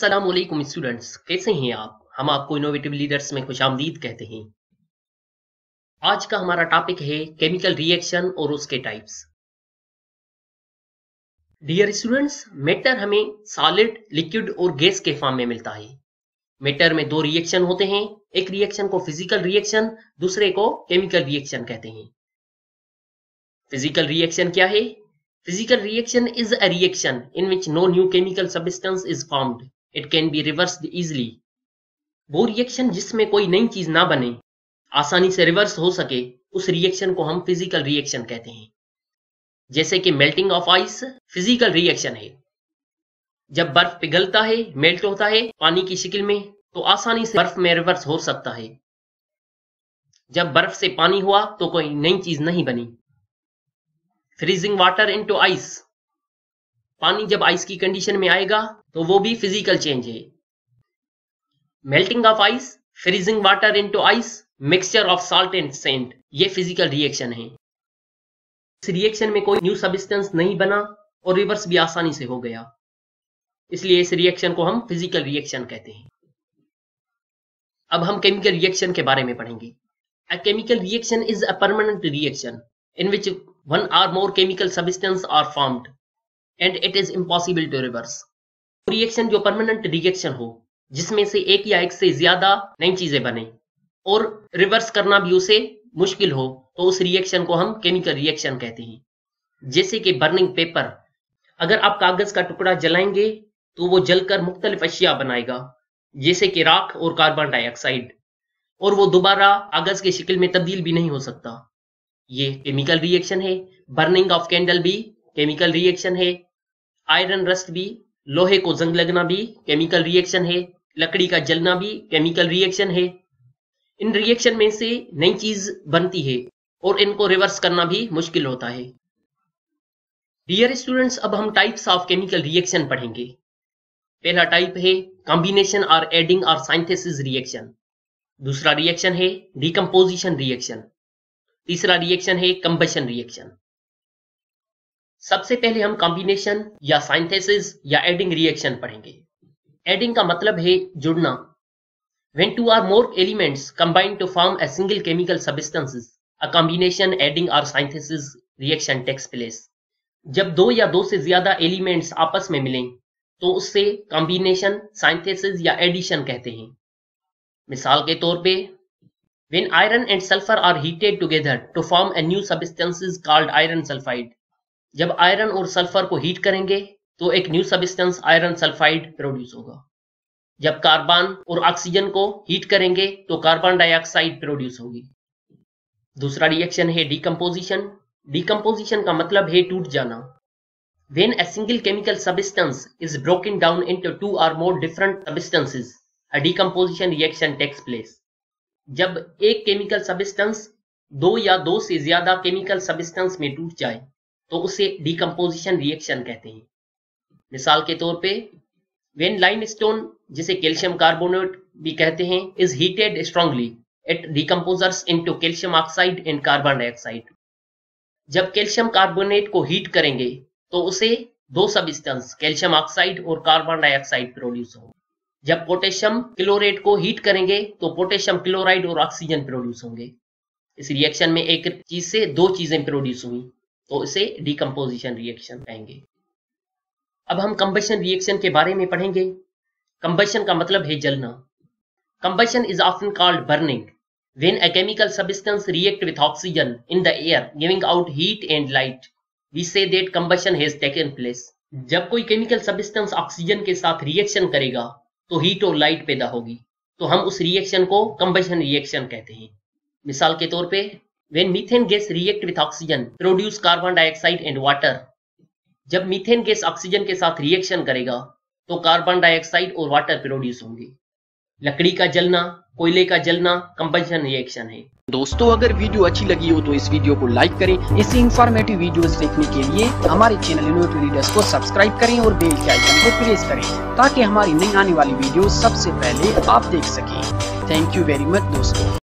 अस्सलाम वालेकुम स्टूडेंट्स, कैसे हैं आप। हम आपको इनोवेटिव लीडर्स में खुशामदीद कहते हैं। आज का हमारा टॉपिक है केमिकल रिएक्शन और उसके टाइप्स। डियर स्टूडेंट्स, मैटर हमें सॉलिड, लिक्विड और गैस के फॉर्म में मिलता है। मैटर में दो रिएक्शन होते हैं, एक रिएक्शन को फिजिकल रिएक्शन, दूसरे को केमिकल रिएक्शन कहते हैं। फिजिकल रिएक्शन क्या है? Physical reaction is a reaction in which no new chemical substance is formed. It can be reversed easily. वो रिएक्शन जिसमें कोई नई चीज ना बने, आसानी से रिवर्स हो सके, उस रिएक्शन को हम फिजिकल रिएक्शन कहते हैं। जैसे कि melting of ice physical reaction है। जब बर्फ पिघलता है, मेल्ट होता है पानी की शिकल में, तो आसानी से बर्फ में रिवर्स हो सकता है। जब बर्फ से पानी हुआ तो कोई नई चीज नहीं बनी। फ्रीजिंग वाटर इनटू आइस, पानी जब आइस की कंडीशन में आएगा तो वो भी फिजिकल चेंज है। Melting of ice, freezing water into ice, mixture of salt and sand, ये फिजिकल रिएक्शन है। इस रिएक्शन में कोई न्यू सब्सटेंस नहीं बना और रिवर्स भी आसानी से हो गया, इसलिए इस रिएक्शन को हम फिजिकल रिएक्शन कहते हैं। अब हम केमिकल रिएक्शन के बारे में पढ़ेंगे। A chemical reaction is a permanent reaction in which one or more chemical substance are formed and it is impossible to reverse. Reaction जो परमानेंट रिएक्शन हो, जिसमें से एक या एक से ज्यादा नई चीजें बने और रिवर्स करना भी उसे मुश्किल हो, तो उस रिएक्शन को हम केमिकल रिएक्शन कहते हैं। जैसे कि बर्निंग पेपर, अगर आप कागज का टुकड़ा जलाएंगे तो वो जलकर मुख्तलिफ अशिया बनाएगा, जैसे कि राख और कार्बन डाइऑक्साइड, और वो दोबारा कागज की शक्ल में तब्दील भी नहीं हो सकता। ये केमिकल रिएक्शन है। बर्निंग ऑफ कैंडल भी केमिकल रिएक्शन है। आयरन रस्ट भी, लोहे को जंग लगना भी केमिकल रिएक्शन है। लकड़ी का जलना भी केमिकल रिएक्शन है। इन रिएक्शन में से नई चीज बनती है और इनको रिवर्स करना भी मुश्किल होता है। डियर स्टूडेंट्स, अब हम टाइप्स ऑफ केमिकल रिएक्शन पढ़ेंगे। पहला टाइप है कॉम्बिनेशन और एडिंग और साइंथेसिस रिएक्शन। दूसरा रिएक्शन है डिकम्पोजिशन रिएक्शन। तीसरा रिएक्शन है कंबशन रिएक्शन। सबसे पहले हम कॉम्बिनेशन या साइंथेसिस या एडिंग रिएक्शन पढ़ेंगे। एडिंग का मतलब है जुड़ना। When two are more elements combine to form a single chemical substances, a combination, adding और साइंथेसिस रिएक्शन टेक्स प्लेस। जब दो या दो से ज्यादा एलिमेंट्स आपस में मिलें तो उससे कॉम्बिनेशन, साइंथेसिस या एडिशन कहते हैं। मिसाल के तौर पर, When iron and sulfur are heated together to form a new substance called iron sulfide. जब आयरन और सल्फर को हीट करेंगे तो एक new substance iron sulphide produce होगा। जब कार्बन और ऑक्सीजन को हीट करेंगे तो कार्बन डाइऑक्साइड प्रोड्यूस होगी। दूसरा रिएक्शन है डिकम्पोजिशन। डिकम्पोजिशन का मतलब है टूट जाना। When a single chemical substance is broken down into two or more different substances, a decomposition reaction takes place. जब एक केमिकल सब्सटेंस दो या दो से ज्यादा केमिकल सब्सटेंस में टूट जाए तो उसे डिकम्पोजिशन रिएक्शन कहते हैं। मिसाल के तौर पे, व्हेन लाइमस्टोन, जिसे कैल्शियम कार्बोनेट भी कहते हैं, is heated strongly, it decomposers into calcium oxide and carbon dioxide. जब कैल्शियम कार्बोनेट को हीट करेंगे तो उसे दो सब्सटेंस कैल्शियम ऑक्साइड और कार्बन डाइऑक्साइड प्रोड्यूस होगा। जब पोटेशियम क्लोरेट को हीट करेंगे तो पोटेशियम क्लोराइड और ऑक्सीजन प्रोड्यूस होंगे। इस रिएक्शन में एक चीज से दो चीजें प्रोड्यूस हुई, तो इसे डिकम्पोजिशन रिएक्शन कहेंगे। अब हम कंबशन रिएक्शन के बारे में पढ़ेंगे। कंबशन का मतलब है जलना। Combustion is often called burning when a chemical substance react with oxygen in the air giving out heat and light, we say that combustion has taken place. जब कोई केमिकल सब्सटेंस ऑक्सीजन के साथ reaction करेगा तो heat और light पैदा होगी, तो हम उस रिएक्शन को कंबशन रिएक्शन कहते हैं। मिसाल के तौर पे, when methane gas react with oxygen produce carbon dioxide and water. जब मीथेन गैस ऑक्सीजन के साथ रिएक्शन करेगा तो कार्बन डाइऑक्साइड और वाटर प्रोड्यूस होंगे। लकड़ी का जलना, कोयले का जलना कंबशन रिएक्शन है। दोस्तों, अगर वीडियो अच्छी लगी हो तो इस वीडियो को लाइक करें। इसी इंफॉर्मेटिव वीडियोस देखने के लिए हमारे चैनल इनोवेटिव लीडर्स को सब्सक्राइब करें और बेल के आइकन को प्रेस करें, ताकि हमारी नई आने वाली वीडियो सबसे पहले आप देख सकें। थैंक यू वेरी मच दोस्तों।